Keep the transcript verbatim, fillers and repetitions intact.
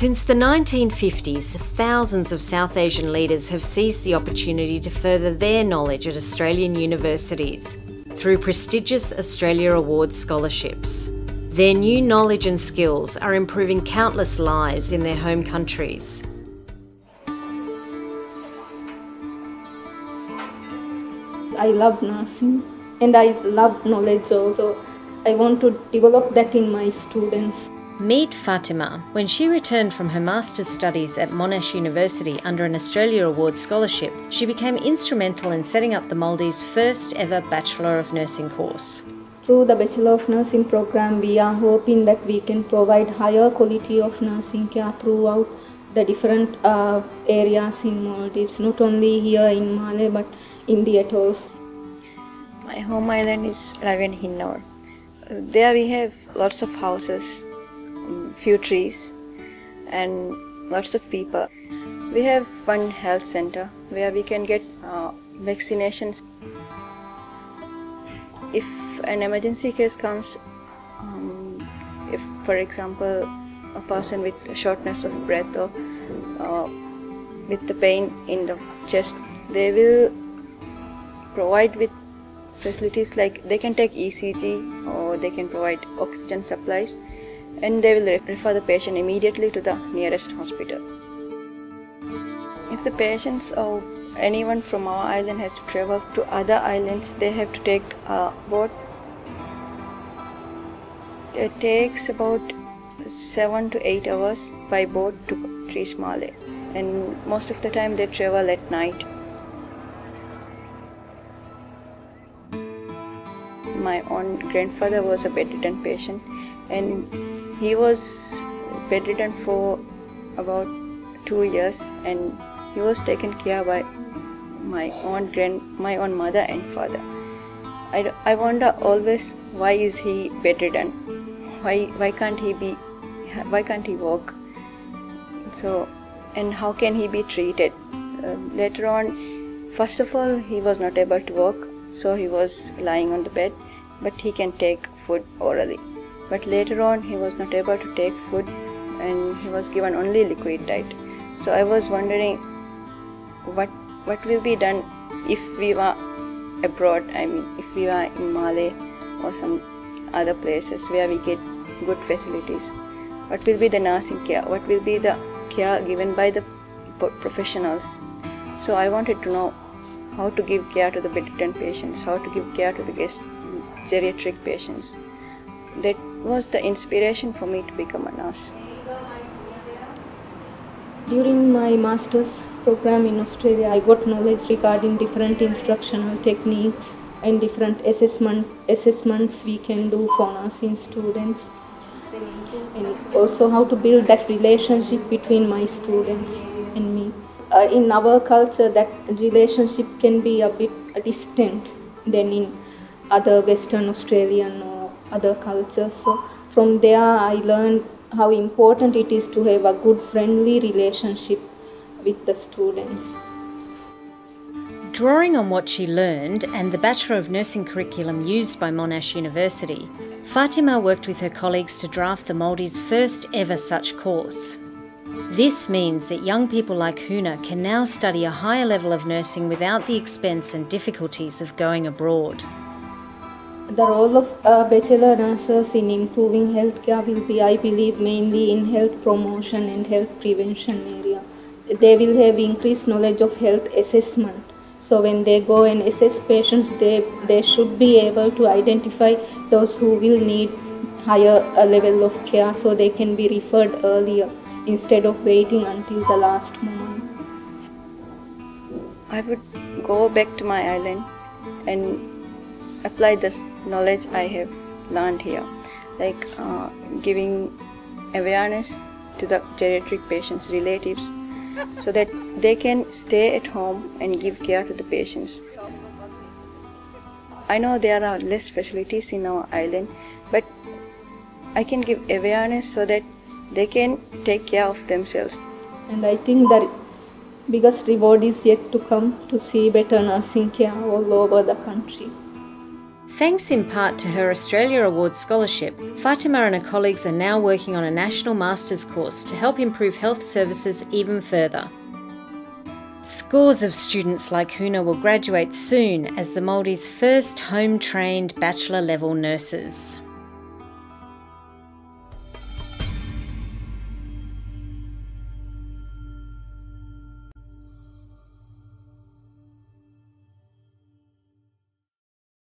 Since the nineteen fifties, thousands of South Asian leaders have seized the opportunity to further their knowledge at Australian universities through prestigious Australia Awards scholarships. Their new knowledge and skills are improving countless lives in their home countries. I love nursing and I love knowledge also. I want to develop that in my students. Meet Fatima. When she returned from her master's studies at Monash University under an Australia Awards scholarship, she became instrumental in setting up the Maldives' first ever Bachelor of Nursing course. Through the Bachelor of Nursing program, we are hoping that we can provide higher quality of nursing care throughout the different uh, areas in Maldives, not only here in Malé but in the atolls. My home island is Ravenhinnor. There we have lots of houses, few trees and lots of people. We have one health center where we can get uh, vaccinations. If an emergency case comes, um, if for example a person with a shortness of breath or uh, with the pain in the chest, they will provide with facilities like they can take E C G or they can provide oxygen supplies, and they will refer the patient immediately to the nearest hospital. If the patients or anyone from our island has to travel to other islands, they have to take a boat. It takes about seven to eight hours by boat to Treesmalay, and most of the time they travel at night. My own grandfather was a bedridden patient and he was bedridden for about two years, and he was taken care by my own grand, my own mother and father. I, I wonder always, why is he bedridden? Why why can't he be? Why can't he walk? So, and how can he be treated? Uh, later on, first of all, he was not able to walk, so he was lying on the bed, but he can take food orally. But later on he was not able to take food and he was given only liquid diet. So I was wondering what what will be done if we were abroad, I mean if we were in Malé or some other places where we get good facilities. What will be the nursing care? What will be the care given by the professionals? So I wanted to know how to give care to the bedridden patients, how to give care to the geriatric patients. That was the inspiration for me to become a nurse. During my master's program in Australia, I got knowledge regarding different instructional techniques and different assessment assessments we can do for nursing students, and also how to build that relationship between my students and me. Uh, in our culture, that relationship can be a bit distant than in other Western Australian or other cultures. So from there I learned how important it is to have a good friendly relationship with the students. Drawing on what she learned and the Bachelor of Nursing curriculum used by Monash University, Fatima worked with her colleagues to draft the Maldives' first ever such course. This means that young people like Huna can now study a higher level of nursing without the expense and difficulties of going abroad. The role of uh, bachelor nurses in improving healthcare will be, I believe, mainly in health promotion and health prevention area. They will have increased knowledge of health assessment. So when they go and assess patients, they, they should be able to identify those who will need higher uh, level of care so they can be referred earlier instead of waiting until the last moment. I would go back to my island and apply this knowledge I have learned here, like uh, giving awareness to the geriatric patients' relatives so that they can stay at home and give care to the patients. I know there are less facilities in our island, but I can give awareness so that they can take care of themselves. And I think that biggest reward is yet to come, to see better nursing care all over the country. Thanks in part to her Australia Awards scholarship, Fatima and her colleagues are now working on a national master's course to help improve health services even further. Scores of students like Huna will graduate soon as the Maldives' first home-trained bachelor-level nurses.